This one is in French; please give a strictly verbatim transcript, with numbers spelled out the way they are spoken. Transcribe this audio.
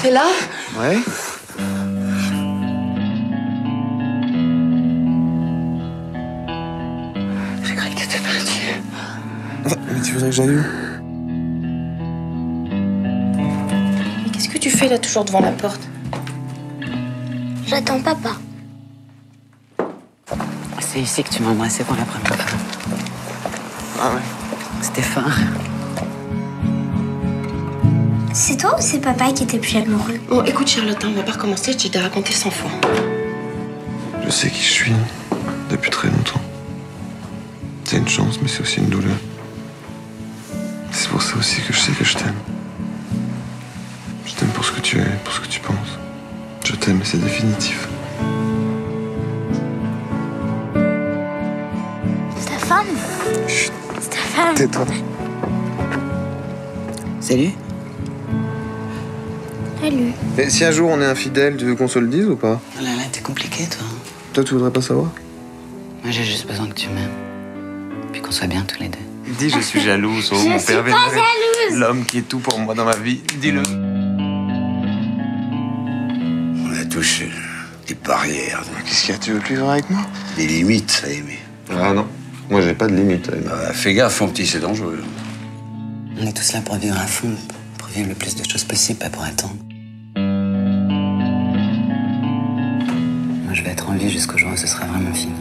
C'est là? Ouais. Je croyais que t'étais parti. Mais tu voudrais que j'aille où? Mais qu'est-ce que tu fais là, toujours devant la porte? J'attends papa. C'est ici que tu m'as embrassé pour la première fois. Ah ouais? Stéphane. C'est toi ou c'est papa qui était plus amoureux? Bon, écoute Charlotte, on va pas recommencer, je t'ai déjà raconté cent fois. Je sais qui je suis, depuis très longtemps. C'est une chance, mais c'est aussi une douleur. C'est pour ça aussi que je sais que je t'aime. Je t'aime pour ce que tu es, pour ce que tu penses. Je t'aime et c'est définitif. Stéphane? Chut! Stéphane! Tais-toi! Salut! Salut. Et si un jour on est infidèle, tu veux qu'on se le dise ou pas? Oh là là, t'es compliqué, toi. Toi, tu voudrais pas savoir? Moi, j'ai juste besoin que tu m'aimes. Puis qu'on soit bien tous les deux. Dis, je suis jalouse. Oh, je mon suis père pas jalouse. L'homme qui est tout pour moi dans ma vie, dis-le. On a tous des barrières. Qu'est-ce qu'il y a? Tu veux plus vivre avec moi? Des limites à aimer. Ah non, moi, j'ai pas de limites à aimer. Bah, fais gaffe, mon petit, c'est dangereux. On est tous là pour vivre à fond, pour vivre le plus de choses possible, pas pour attendre. Je vais être en vie jusqu'au jour où ce sera vraiment fini.